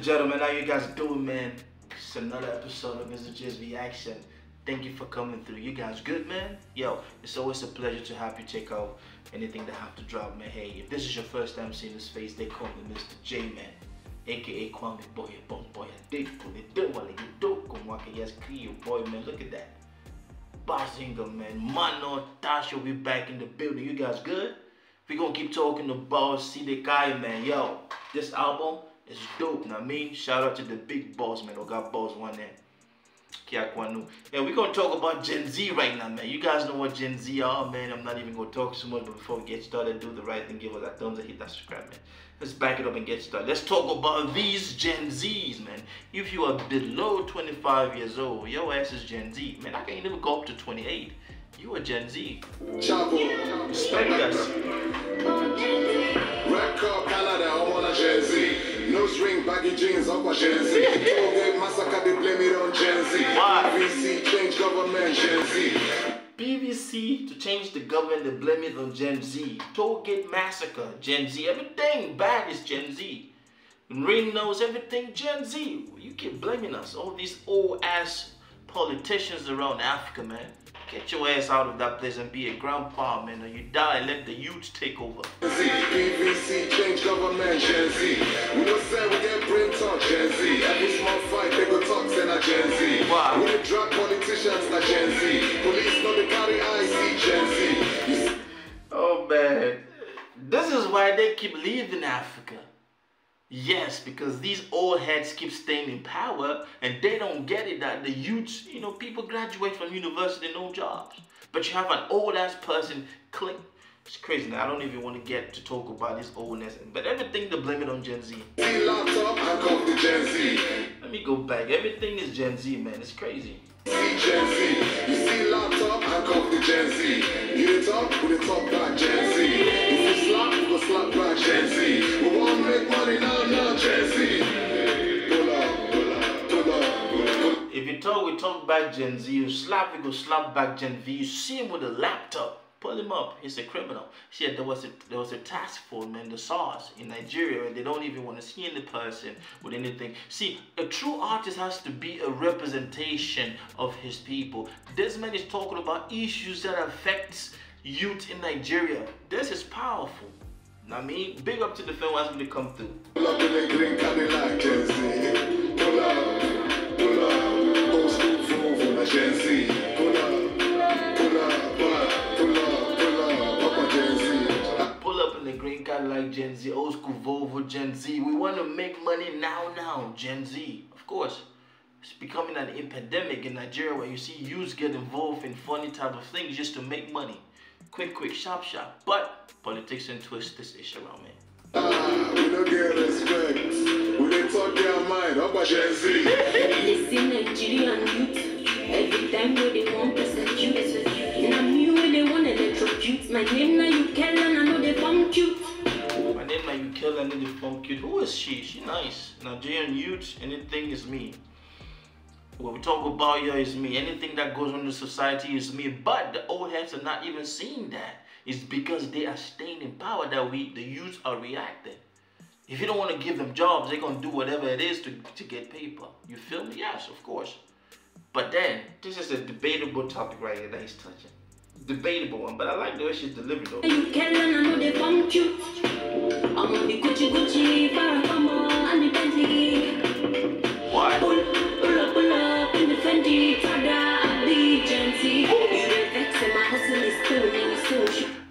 and gentlemen, how you guys doing, man? It's another episode of Mr. J's Reaction. Thank you for coming through. You guys good, man? Yo, it's always a pleasure to have you check out anything that I have to drop, man. Hey, if this is your first time seeing this face, they call me Mr. J, man. AKA Kwame Boy, Bomb Boy. Yes, Kia Boy, man. Look at that. Bazinga, man. Mano, Tasha will be back in the building. You guys good? We gonna keep talking about CD guy, man. Yo, this album is dope, know what I mean? Shout out to the big boss, man. We got boss one there. Kia Kwanu. Yeah, we're gonna talk about Gen Z right now, man. You guys know what Gen Z are, man. I'm not even gonna talk so much, but before we get started, do the right thing, give us that thumbs up, hit that subscribe, man. Let's back it up and get started. Let's talk about these Gen Zs, man. If you are below 25 years old, your ass is Gen Z, man. I can't even go up to 28. You a Gen Z. Respect us. Gen Z, no string baggy jeans up a Gen Z. People get massacred, they blame it on Gen Z. BBC change government, Gen Z. BBC to change the government, they blame it on Gen Z. Tollgate massacre, Gen Z. Everything bad is Gen Z. Ring knows everything, Gen Z. You keep blaming us. All these old ass politicians around Africa, man. Get your ass out of that place and be a grandpa, man, or you die and let the youth take over. BBC change government, Gen Z. We don't say we get brain talk, Gen Z. Every small fight, they go talk, say na Gen Z. Wow. We drug politicians, na Gen Z. Police know they carry IC, Gen Z. Oh, man. This is why they keep leaving Africa. Yes, because these old heads keep staying in power and they don't get it that the youths, you know, people graduate from university, no jobs. But you have an old ass person click. It's crazy now. I don't even want to get to talk about this oldness, but everything to blame it on Gen Z. Let me go back. Everything is Gen Z, man. It's crazy. Gen Z. You see laptop, I call the Gen Z. You talk, we talk back Gen Z. If you slap, we go slap back Gen Z. We want to make money now, now Gen Z. If you talk, we talk back Gen Z. You slap, we go slap back Gen V. You see him with a laptop, pull him up. He's a criminal. See, there was a task force, man, the SARS in Nigeria, and they don't even want to see any person with anything. See, a true artist has to be a representation of his people. This man is talking about issues that affects youth in Nigeria. This is powerful. Know what I mean? Big up to the film as we come through. Pull up in the green Cadillac, Gen Z. Pull up, old school fool, Gen Z. Like Gen Z, old school Volvo Gen Z. We want to make money now, Gen Z. Of course, it's becoming an epidemic in Nigeria where you see youths get involved in funny type of things just to make money. Quick, sharp. But politicians twist this issue around, man. We don't get respect. We don't talk their mind about Gen Z. They see Nigerian youth every time they want to persecute. Now me when they want to electrocute. My name now you can and I know they bomb you. You kill and then they funk you. Who is she? She nice. Nigerian youth, anything is me. What we talk about here is me. Anything that goes on in society is me. But the old heads are not even seeing that. It's because they are staying in power that we, the youth, are reacting. If you don't want to give them jobs, they're going to do whatever it is to get paper. You feel me? Yes, of course. But then, this is a debatable topic right here that he's touching. Debatable one, but I like the way she's delivered though. You can learn, I know they bumped you. I'm on the Gucci, Farrakama, and the Bentley. Why? Pull up in the Fendi, Prada, and the Gen Z. My hustle is still.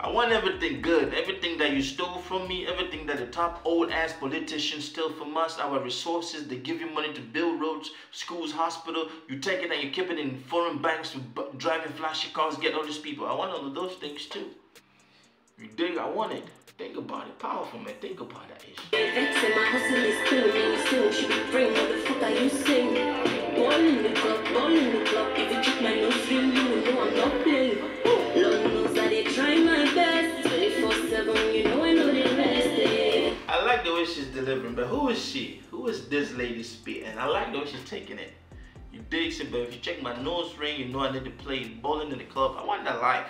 I want everything good, everything that you stole from me, everything that the top old ass politicians steal from us, our resources. They give you money to build roads, schools, hospital. You take it and you keep it in foreign banks, driving flashy cars, get all these people. I want all of those things too. You dig? I want it. Think about it. Powerful, man. Think about that issue. I like the way she's delivering, but who is she? Who is this lady speaking? And I like the way she's taking it. You dig it, but if you check my nose ring, you know I need to play bowling in the club. I want that life.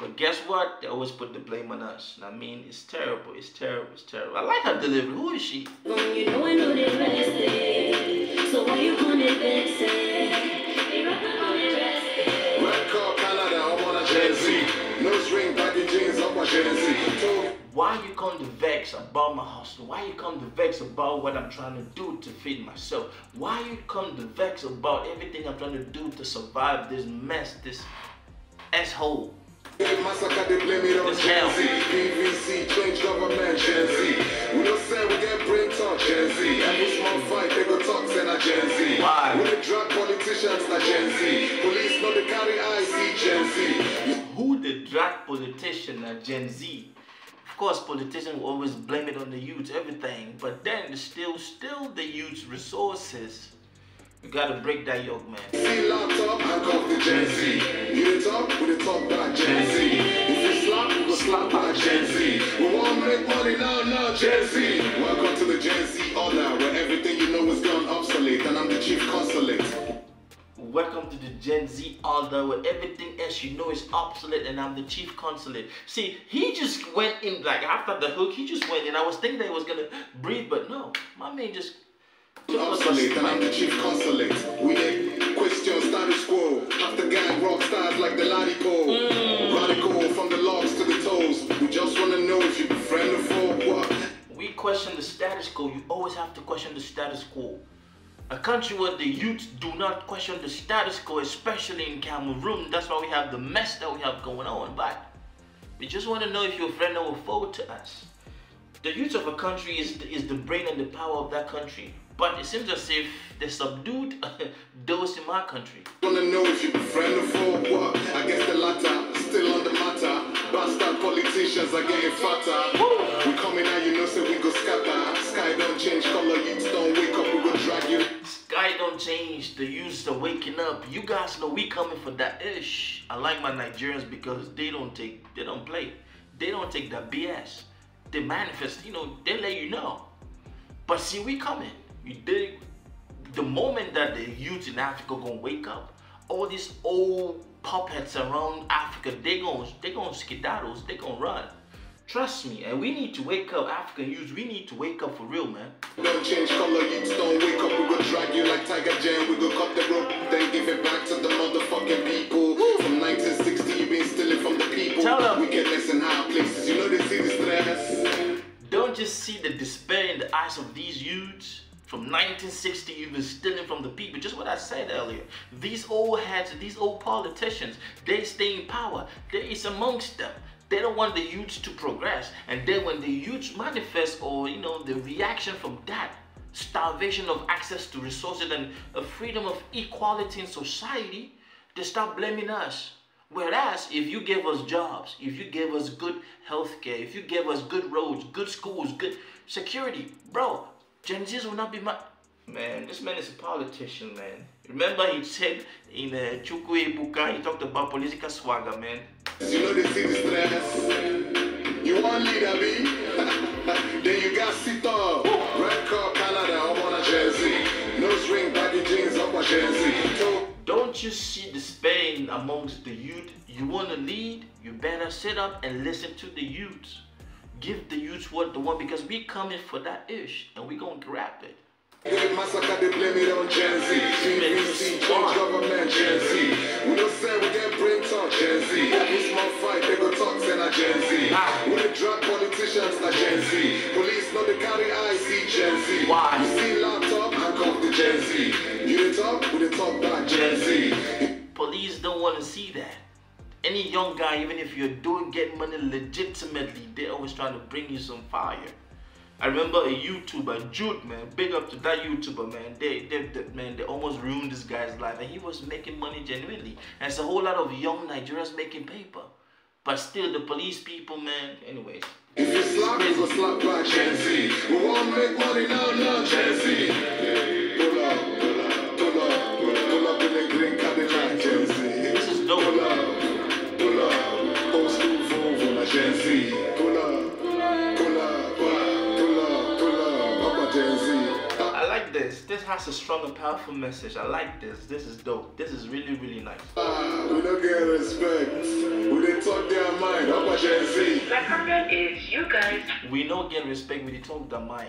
But guess what? They always put the blame on us. I mean, it's terrible. It's terrible. It's terrible. I like her delivery. Who is she? Well, you know I know they rest it. So why you gonna vex it? They rap on it rest it. Red car, Canada, I'm on a Gen Z. No string, baggy jeans, I'm a Gen Z. Why you come to vex about my hustle? Why you come to vex about what I'm trying to do to feed myself? Why you come to vex about everything I'm trying to do to survive this mess, this asshole? This hell. BBC, change government, Gen Z. We don't say we get brain talk, Gen Z. Every small fight, they go talk, say na Gen Z. Why? We the drug politicians, na Gen Z. Police know they carry IC, Gen Z. Who the drug politician, na Gen Z? Of course, politicians will always blame it on the youth, everything, but then it's still the youth's resources. You gotta break that yoke, man. See laptop, I call the Gen Z. You talk, we talk back, Gen Z. If you slap, we go slap back, Gen Z. We wanna make money now, Gen Z. Welcome to the Gen Z order, where everything you know is gone obsolete, and I'm the chief consulate. Welcome to the Gen Z order, where everything else you know is obsolete and I'm the chief consulate. See, he just went in, like, after the hook, he just went in. I was thinking that he was gonna breathe, but no. My man just... obsolete and I'm the chief consulate. We didn't question status quo. After gang rock stars like the Latico. Radical from the logs to the toes. We just wanna know if you befriend the foe. What? We question the status quo. You always have to question the status quo. A country where the youth do not question the status quo, especially in Cameroon. That's why we have the mess that we have going on. But we just want to know if you're a friend or a foe to us. The youth of a country is the brain and the power of that country. But it seems as if they subdued those in my country. Want to know if you're a friend or foe? What? I guess the latter still on the matter. Bastard politicians are getting fatter. Woo. We coming out, you know, so we go scatter. Sky don't change color, youths don't wake up, we go drag you. Sky don't change, the youths are waking up. You guys know we coming for that ish. I like my Nigerians because they don't play. They don't take that BS. They manifest, you know, they let you know. But see, we coming. You dig? The moment that the youth in Africa gonna wake up, all these old puppets around Africa, they gonna skedaddle, they gonna run. Trust me, and we need to wake up, African youths, we need to wake up for real, man. Don't change color, youths don't wake up, we go drag you like Tiger Jam, we go cut the rope, then give it back to the motherfucking people. Woo. From 1960, you been stealing from the people. Tell them. We get less in high places, you know they see the stress. Don't just see the despair in the eyes of these youths. From 1960, you've been stealing from the people. Just what I said earlier. These old heads, these old politicians, they stay in power. It's amongst them. They don't want the youth to progress. And then when the youth manifest, or you know, the reaction from that, starvation of access to resources and a freedom of equality in society, they start blaming us. Whereas, if you gave us jobs, if you gave us good healthcare, if you gave us good roads, good schools, good security, bro, Gen Z's will not be mad. Man, this man is a politician, man. Remember he said in Chukui Buka, he talked about political swagger, man. You know they see the stress. You want leader, B? Then you got sit up. Red car, Canada, I'm on a Gen Z. No string, baggy jeans, I'm on Gen Z. Don't you see the pain amongst the youth? You want to lead? You better sit up and listen to the youth. Give the youth what they want, because we coming for that ish and we gonna grab it. Massacre, they blame it on Gen Z. BBC, change government, Gen Z. We don't say we get brain talk, Gen Z. Every small fight, they go talk, say na Gen Z. We the drug politicians, na Gen Z. Police know they carry IC, Gen Z. Why? You see laptop, I call the Gen Z. You the talk, we the talk back, Gen Z. Police don't want to see that. Any young guy, even if you're getting money legitimately, they're always trying to bring you some fire. I remember a YouTuber, Jude, man, big up to that YouTuber, man. They almost ruined this guy's life, and he was making money genuinely. And it's a whole lot of young Nigerians making paper, but still the police people, man. Anyways. If you slap, it's a slap back, Gen Z. We want to make money now, Gen Z. Pull up in the green Cadillac, Gen Z. This is dope. Pull up, school Gen Z. Pull up, Gen Z. I like this. This has a strong and powerful message. I like this. This is dope. This is really, really nice. We don't get respect. We didn't talk down for Gen Z. My problem is you guys. We don't get respect with the talk that mine.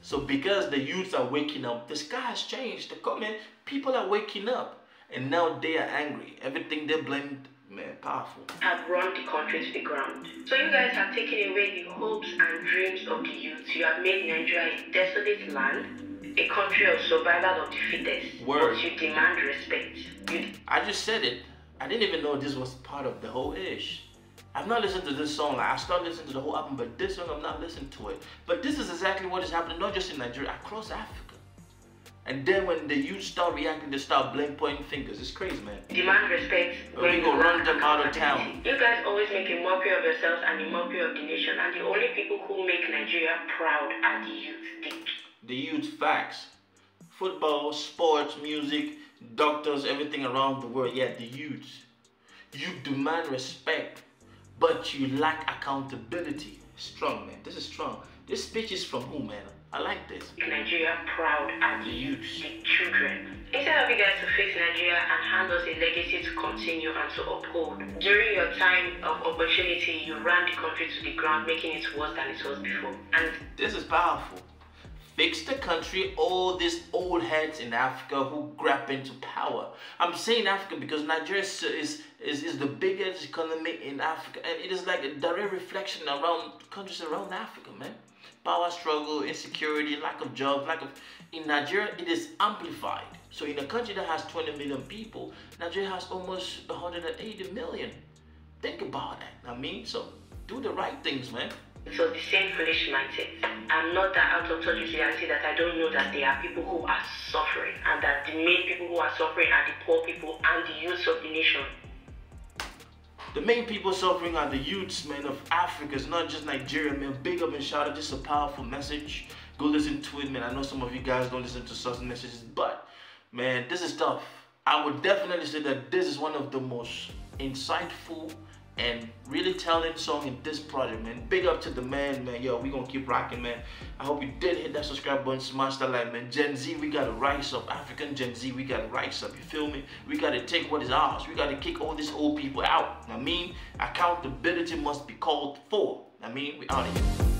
So because the youths are waking up, the sky has changed. The comment, people are waking up, and now they are angry. Everything they blamed. Man, powerful. Have run the country to the ground. So you guys have taken away the hopes and dreams of the youth. You have made Nigeria a desolate land, a country of survival of the fittest. Word. But you demand respect. I just said it. I didn't even know this was part of the whole ish. I've not listened to this song. I started listening to the whole album, but this song I'm not listening to it. But this is exactly what is happening, not just in Nigeria, across Africa. And then when the youth start reacting, they start pointing fingers. It's crazy, man. Demand respect. When we go run them out of town. You guys always make a mockery of yourselves and a mockery of the nation. And the only people who make Nigeria proud are the youth. The youth, facts. Football, sports, music, doctors, everything around the world. Yeah, the youth. You demand respect, but you lack accountability. Strong, man. This is strong. This speech is from who, man? I like this. Nigeria proud and the youth, the children. Instead of you guys to fix Nigeria and hand us a legacy to continue and to uphold, during your time of opportunity, you ran the country to the ground, making it worse than it was before. And this is powerful. Fix the country, all these old heads in Africa who grab into power. I'm saying Africa because Nigeria is the biggest economy in Africa, and it is like a direct reflection around countries around Africa, man. Power struggle, insecurity, lack of jobs, in Nigeria, it is amplified. So in a country that has 20 million people, Nigeria has almost 180 million. Think about that. I mean, so do the right things, man. So the same foolish mindset. I'm not that out of touch with reality that I don't know that there are people who are suffering, and that the main people who are suffering are the poor people and the youths of the nation. The main people suffering are the youths, man, of Africa. It's not just Nigeria, man. Big up and shout out. This is a powerful message. Go listen to it, man. I know some of you guys don't listen to such messages, but, man, this is tough. I would definitely say that this is one of the most insightful and really telling song in this project, man. Big up to the man, man. Yo, we gonna keep rocking, man. I hope you did hit that subscribe button, smash that like, man. Gen Z, we gotta rise up. African Gen Z, we gotta rise up, you feel me? We gotta take what is ours. We gotta kick all these old people out. I mean, accountability must be called for. I mean, we out of here.